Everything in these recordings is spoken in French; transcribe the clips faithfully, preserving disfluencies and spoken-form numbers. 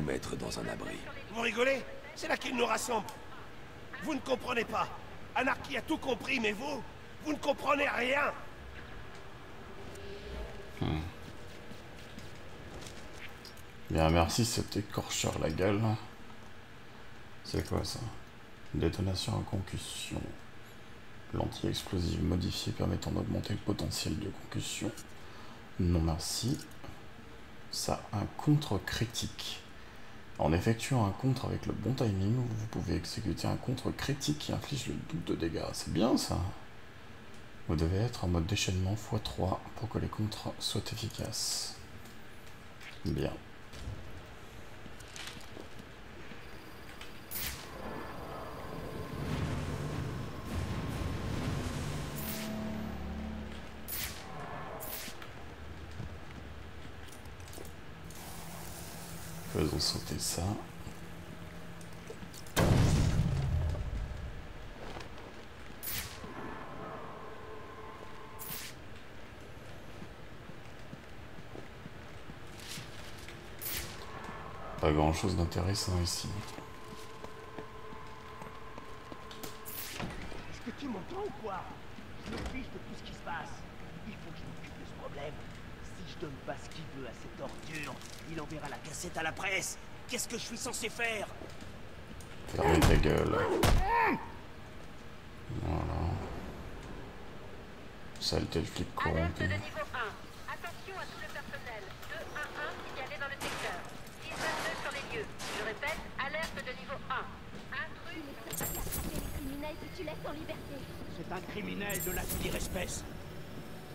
vous mettre dans un abri. Vous rigolez? C'est là qu'il nous rassemble. Vous ne comprenez pas. Anarchie a tout compris, mais vous, vous ne comprenez rien. Hmm. Bien, merci, cet écorcheur la gueule. C'est quoi ça? Détonation à concussion. Lentille explosive modifiée permettant d'augmenter le potentiel de concussion. Non merci. Ça, un contre critique. En effectuant un contre avec le bon timing, vous pouvez exécuter un contre critique qui inflige le double de dégâts. C'est bien ça. Vous devez être en mode déchaînement fois trois pour que les contres soient efficaces. Bien. Faisons sauter ça. Pas grand chose d'intéressant ici. Est-ce que tu m'entends ou quoi? Je me fiche de tout ce qui se passe. Il faut que je m'occupe de ce problème. Si je donne pas ce qu'il veut à cette torture, il enverra la cassette à la presse. Qu'est-ce que je suis censé faire? Fermez ta gueule. Voilà. Saleté de flic corrompu. C'est un criminel de la pire espèce,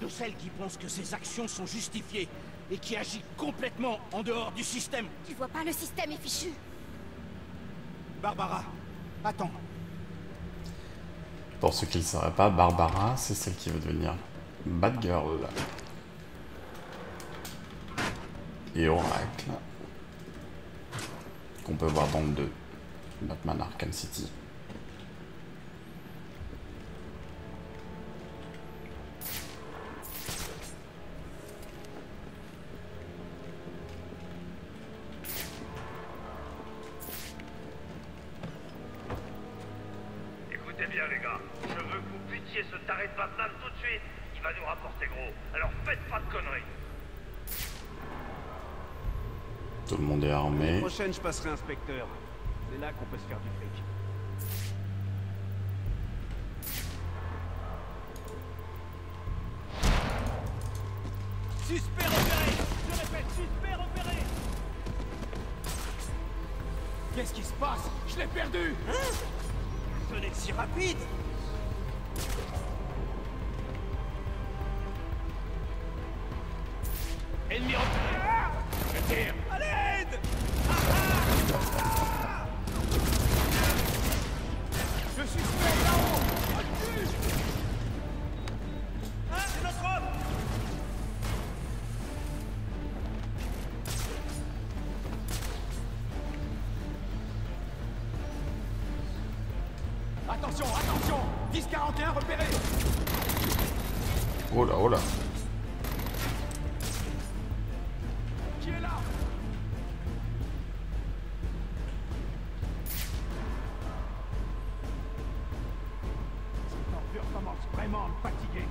de celle qui pense que ses actions sont justifiées et qui agit complètement en dehors du système. Tu vois pas, le système est fichu. Barbara, attends. Pour ceux qui ne sauraient pas, Barbara, c'est celle qui veut devenir Batgirl. Et Oracle, qu'on peut voir dans le deux, Batman Arkham City. Je passerai inspecteur. C'est là qu'on peut se faire du fric. Suspect repéré! Je répète, suspect repéré! Qu'est-ce qui se passe? Je l'ai perdu! Hein? Ce n'est si rapide! Ennemi repéré! Ah, je tire! À l'aide! Attention, attention, dix quarante et un repéré. Oh là, oh là. Qui est là? Cette torture commence vraiment à me fatiguer.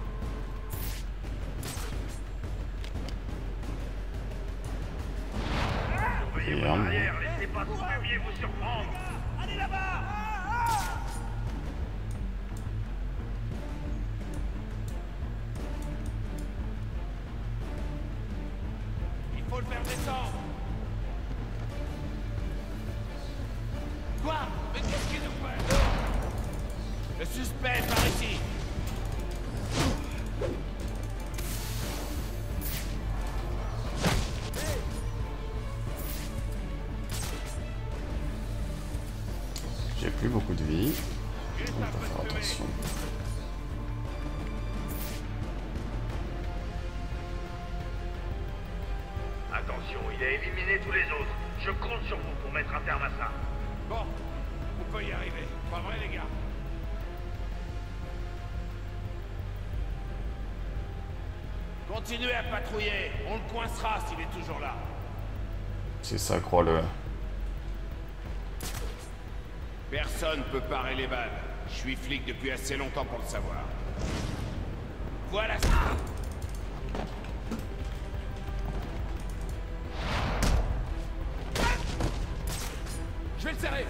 Surveillez vos arrières, laissez pas vous fumier vous surprendre. Allez là-bas. Beaucoup de vie, on va faire attention. Attention, il a éliminé tous les autres. Je compte sur vous pour mettre un terme à ça. Bon, on peut y arriver. Pas vrai, les gars? Continuez à patrouiller. On le coincera s'il est toujours là. C'est ça, crois-le. Personne peut parer les balles. Je suis flic depuis assez longtemps pour le savoir. Voilà ça. Je vais le serrer.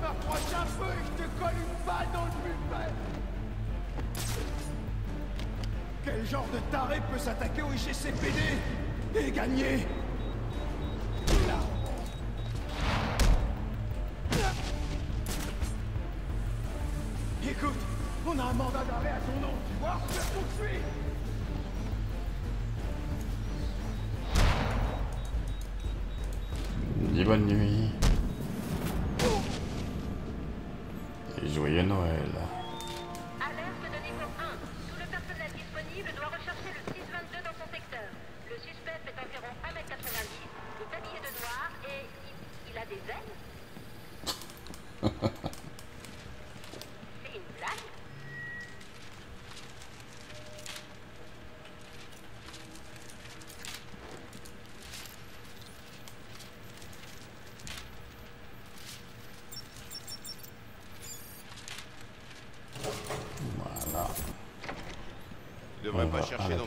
M'approche un peu et je te colle une balle dans le buffet. Quel genre de taré peut s'attaquer au G C P D et gagner? Écoute, on a un mandat d'arrêt à ton nom, tu vois? Je te poursuis! Dis bonne nuit. Et joyeux Noël. Alerte de niveau un. Tout le personnel disponible doit rechercher le six cent vingt-deux dans son secteur. Le suspect fait environ un mètre quatre-vingt-dix, le tablier de noir et... il, il a des ailes?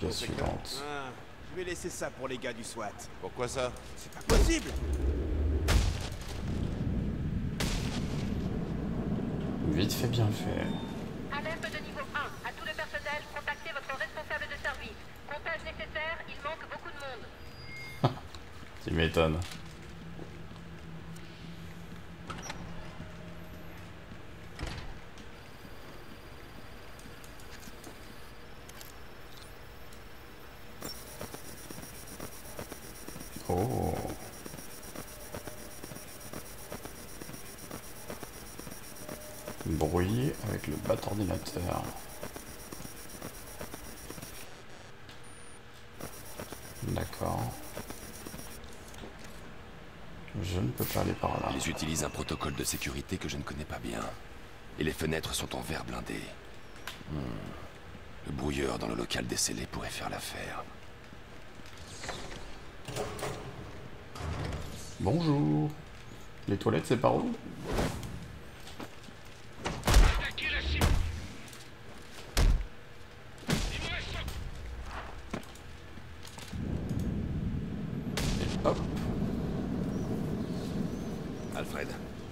Suivante. Ah, je vais laisser ça pour les gars du SWAT. Pourquoi ça? C'est pas possible. Vite fait, bien fait. Alerte de niveau un. À tout le personnel, contactez votre responsable de service. Comptage nécessaire, il manque beaucoup de monde. Tu m'étonnes. Brouillé avec le bat ordinateur. D'accord. Je ne peux pas aller par là. Ils utilisent un protocole de sécurité que je ne connais pas bien. Et les fenêtres sont en verre blindé. Hmm. Le brouilleur dans le local décellé pourrait faire l'affaire. Bonjour. Les toilettes, c'est par où? Alfred,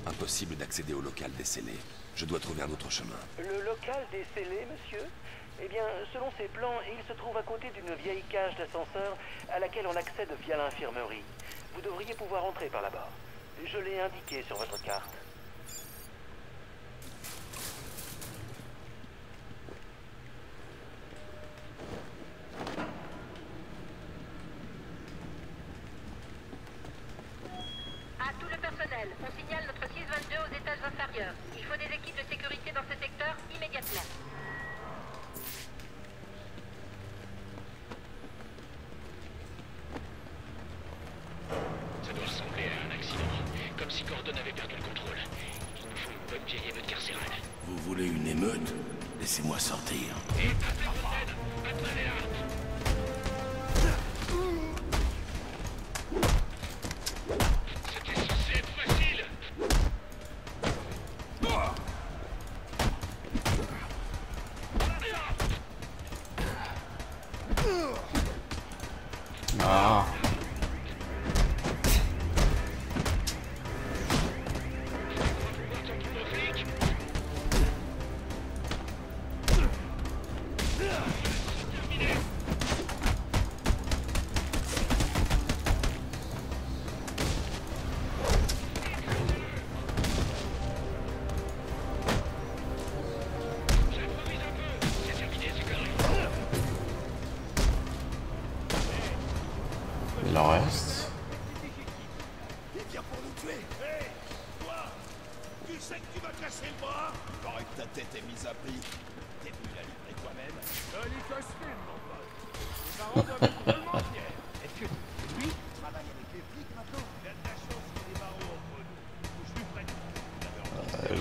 impossible d'accéder au local décellé. Je dois trouver un autre chemin. Le local décellé, monsieur? Eh bien, selon ses plans, il se trouve à côté d'une vieille cage d'ascenseur à laquelle on accède via l'infirmerie. Vous devriez pouvoir entrer par là-bas. Je l'ai indiqué sur votre carte. Laissez-moi sortir. C'était censé être facile. Ah.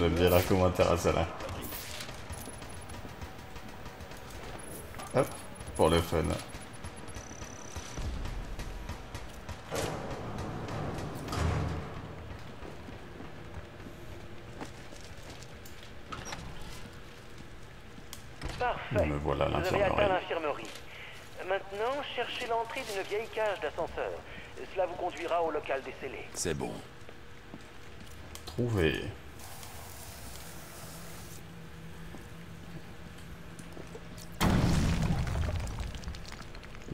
J'aime bien leur commentaire à cela. Hop, pour le fun. Parfait. Me voilà à l'infirmerie. Maintenant, cherchez l'entrée d'une vieille cage d'ascenseur. Cela vous conduira au local des scellés. C'est bon. Trouvé.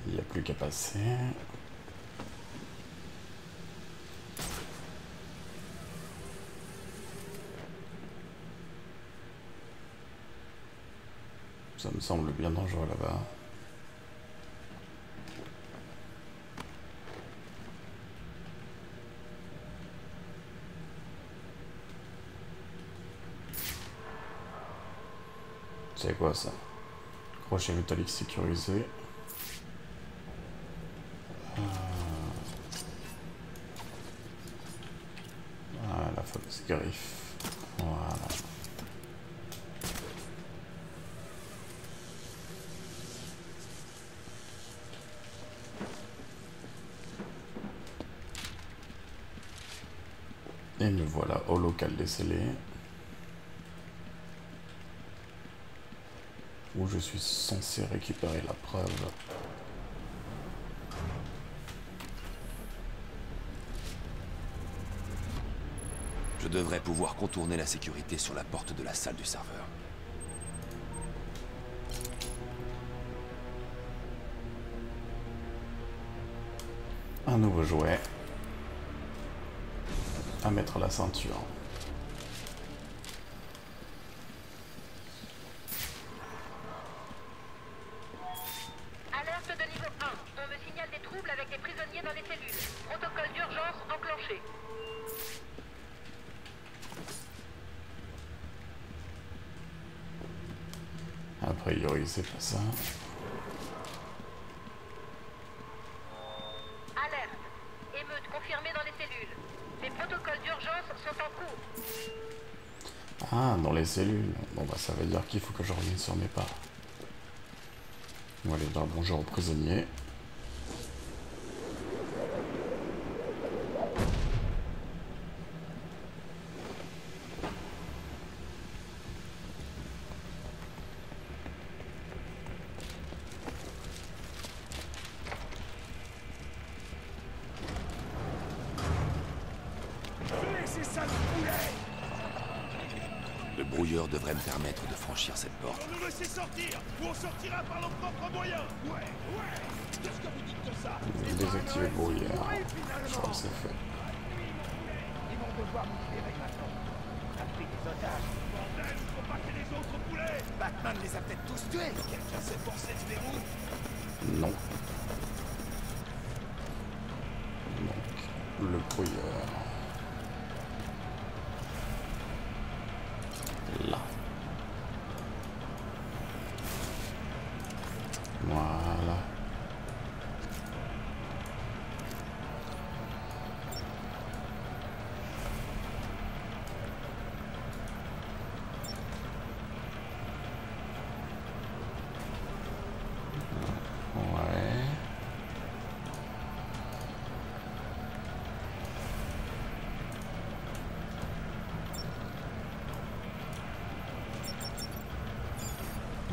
Il n'y a plus qu'à passer. Ça me semble bien dangereux là-bas. C'est quoi ça? Crochet métallique sécurisé. Ah, ah la fameuse griffe. Voilà. Et me voilà au local des scellés. Où je suis censé récupérer la preuve. Je devrais pouvoir contourner la sécurité sur la porte de la salle du serveur. Un nouveau jouet à mettre à la ceinture. C'est pas ça. Alerte. Émeute confirmée dans les cellules. Les protocoles d'urgence sont en cours. Ah, dans les cellules. Bon bah ça veut dire qu'il faut que je revienne sur mes pas. On va aller dire bonjour aux prisonniers. Désactiver le brouillard. Je crois que c'est fait. Ils vont devoir nous libérer maintenant. On a pris des otages. Bordel, il faut pas que les autres poulets. Batman les a peut-être tous tués. Quelqu'un s'est forcé de les routes. Non. Donc, le brouillard. Là. Voilà.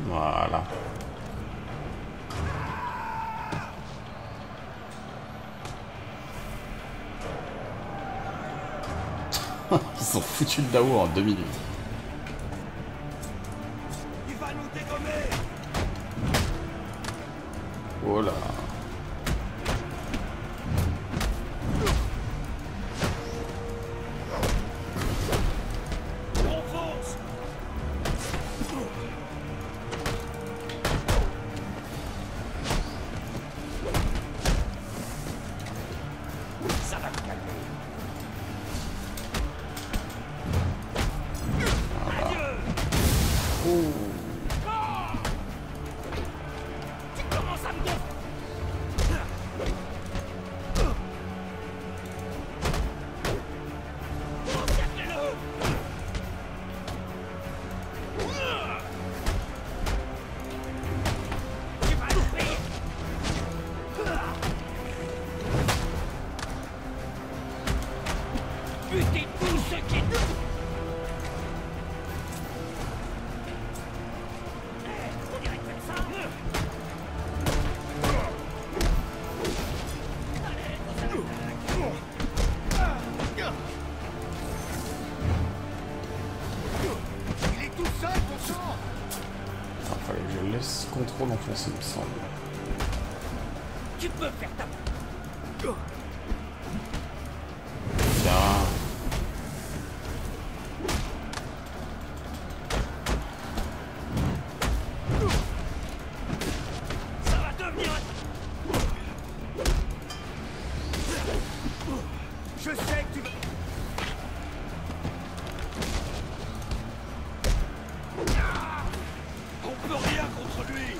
Voilà. Ils sont foutus de Daour en deux minutes. Il va nous dégommer. Oh là. contrôle en place, il me semble. Tu peux faire ta main. Bien. Ça va devenir. Je sais que tu veux. On peut rien contre lui.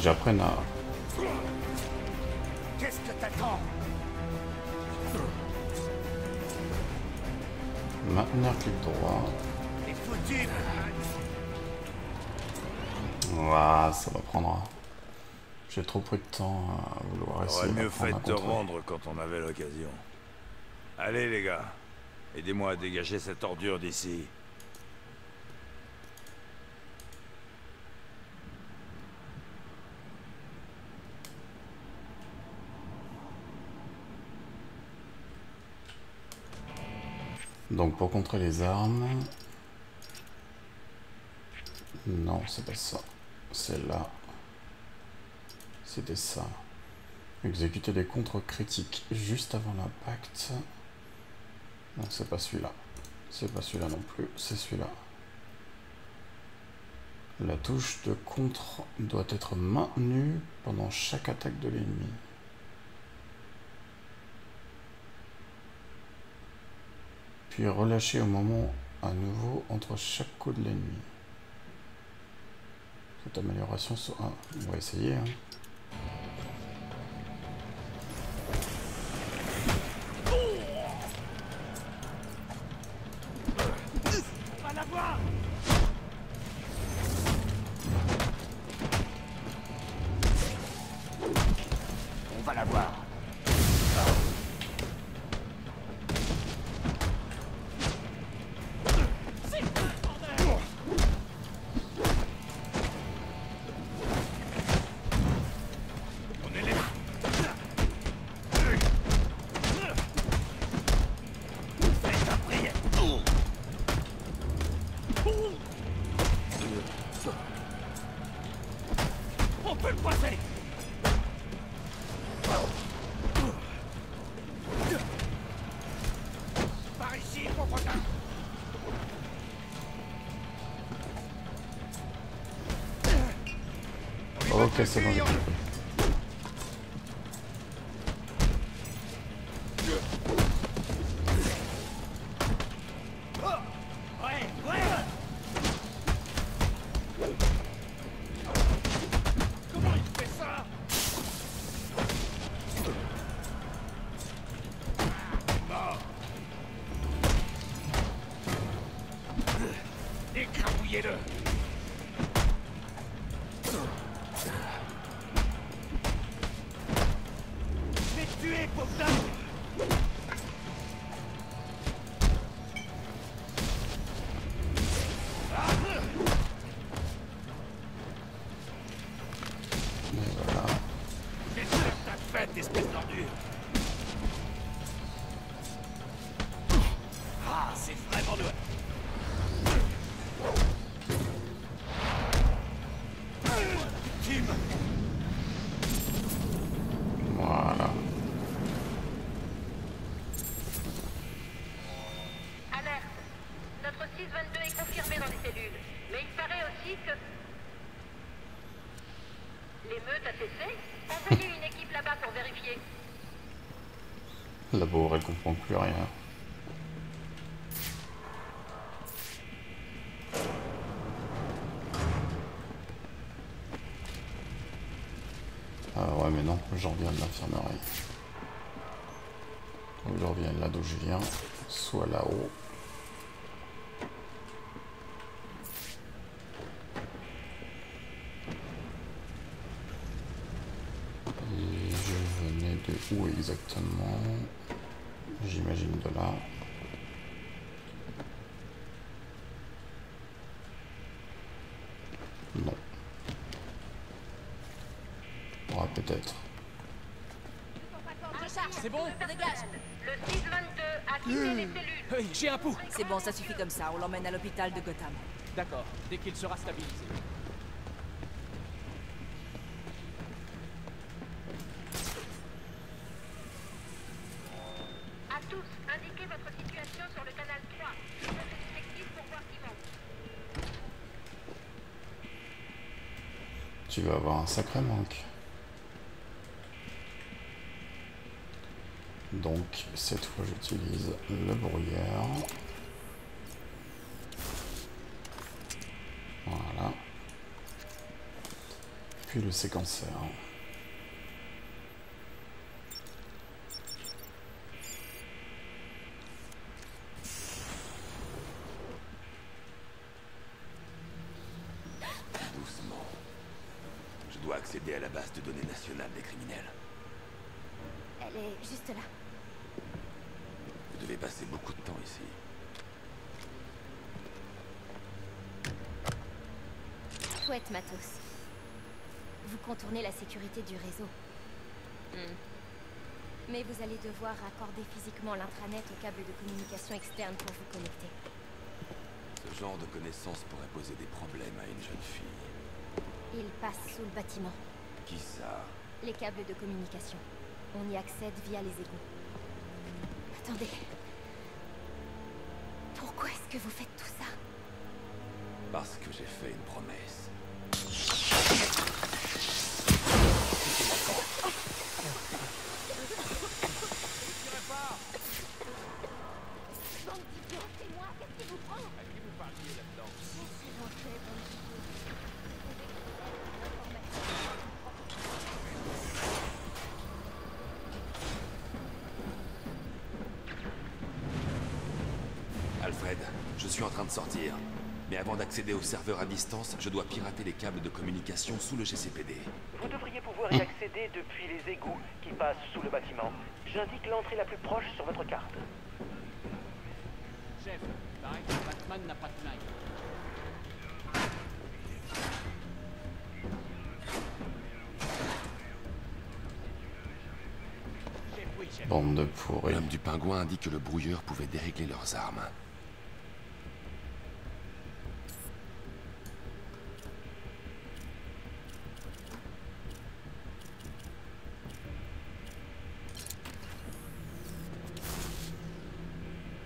J'apprenne à... Qu'est-ce que t'attends? Maintenant clic droit. Et foutu. Ouah, ça va prendre. J'ai trop pris de temps à vouloir essayer. Aurait mieux fait de te rendre quand on avait l'occasion. Allez les gars, aidez-moi à dégager cette ordure d'ici. Donc pour contrer les armes... Non, c'est pas ça. C'est là. C'était ça. Exécuter des contre-critiques juste avant l'impact. Non, c'est pas celui-là. C'est pas celui-là non plus. C'est celui-là. La touche de contre doit être maintenue pendant chaque attaque de l'ennemi. Puis relâcher au moment à nouveau entre chaque coup de l'ennemi. Cette amélioration sur un, on va essayer. Hein. Ok, c'est bon. La pauvre, elle comprend plus rien. Ah ouais, mais non, je reviens de l'infirmerie. Donc je reviens là d'où je viens, soit là-haut. Où exactement? J'imagine de là. Non. On va peut-être. C'est bon? Dégage. Le six vingt-deux a quitté les cellules. J'ai un pouls. C'est bon, ça suffit comme ça. On l'emmène à l'hôpital de Gotham. D'accord. Dès qu'il sera stabilisé. Tu vas avoir un sacré manque. Donc cette fois j'utilise le brouillard. Voilà. Puis le séquenceur. Accéder à la base de données nationale des criminels. Elle est juste là. Vous devez passer beaucoup de temps ici. Chouette, Matos. Vous contournez la sécurité du réseau. Mm. Mais vous allez devoir raccorder physiquement l'intranet au câble de communication externe pour vous connecter. Ce genre de connaissances pourrait poser des problèmes à une jeune fille. Il passe sous le bâtiment. Qui ça? Les câbles de communication. On y accède via les égouts. Attendez. Pourquoi est-ce que vous faites tout ça? Parce que j'ai fait une promesse. Alfred, je suis en train de sortir. Mais avant d'accéder au serveur à distance, je dois pirater les câbles de communication sous le G C P D. Vous devriez pouvoir y accéder depuis les égouts qui passent sous le bâtiment. J'indique l'entrée la plus proche sur votre carte. Chef, pareil que Batman n'a pas de flingue. Bande de pourris. L'homme du pingouin indique que le brouilleur pouvait dérégler leurs armes.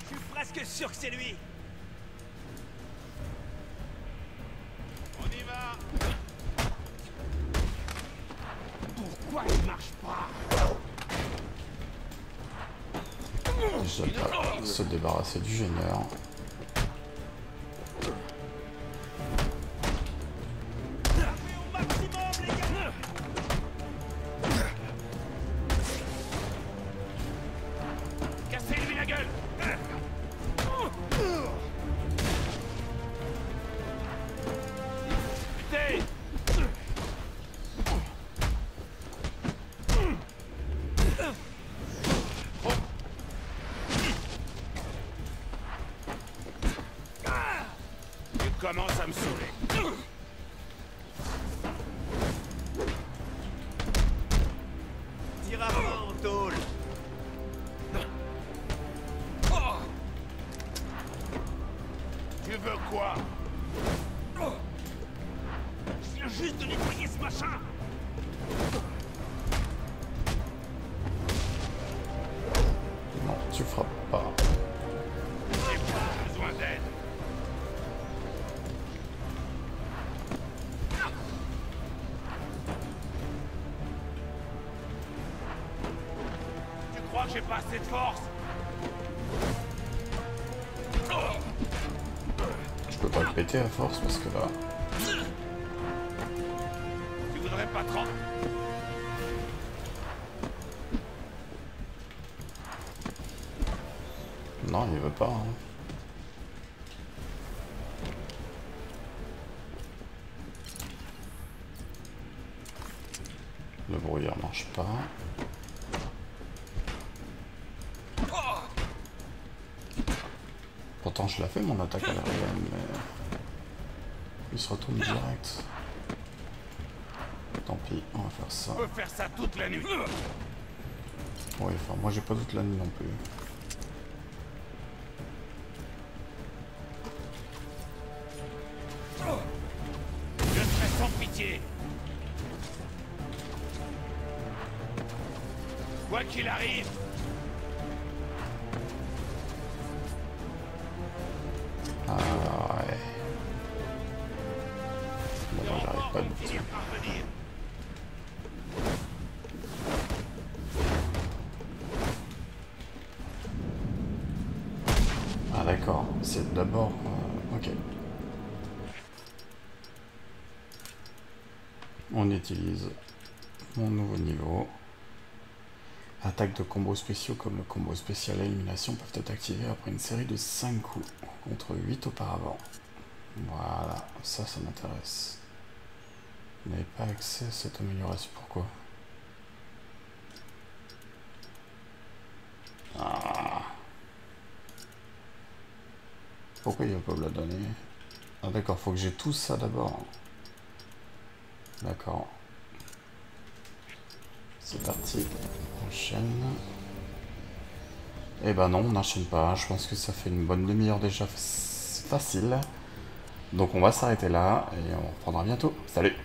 Je suis presque sûr que c'est lui. On y va. Pourquoi il marche pas? Je dois pas se débarrasser du gêneur. Commence à me saouler. Tire avant en tôle. Tu veux quoi? Je viens juste de nettoyer ce machin. Non, tu frappes pas. J'ai pas besoin d'aide. crois que j'ai pas assez de force? Je peux pas le péter à force parce que là... Tu voudrais pas trop? Non, il veut pas. Hein. Le brouillard marche pas. Pourtant je l'ai fait mon attaque à la réelle, mais il se retourne direct. Tant pis, on va faire ça. On peut faire ça toute la nuit. Oui, enfin moi j'ai pas toute la nuit non plus. Quoi qu'il arrive. Ah ouais. Bon, moi j'arrive pas à le tuer. Ah d'accord, c'est d'abord... Euh, ok. On utilise mon nouveau niveau. Attaques de combos spéciaux comme le combo spécial à élimination peuvent être activés après une série de cinq coups, contre huit auparavant. Voilà, ça, ça m'intéresse. Vous n'avez pas accès à cette amélioration, pourquoi? Ah. Pourquoi il ne peut pas me la donner? Ah d'accord, faut que j'ai tout ça d'abord. D'accord. C'est parti, on enchaîne. Et ben non, on n'enchaîne pas. Je pense que ça fait une bonne demi-heure déjà facile. Donc on va s'arrêter là et on reprendra bientôt. Salut!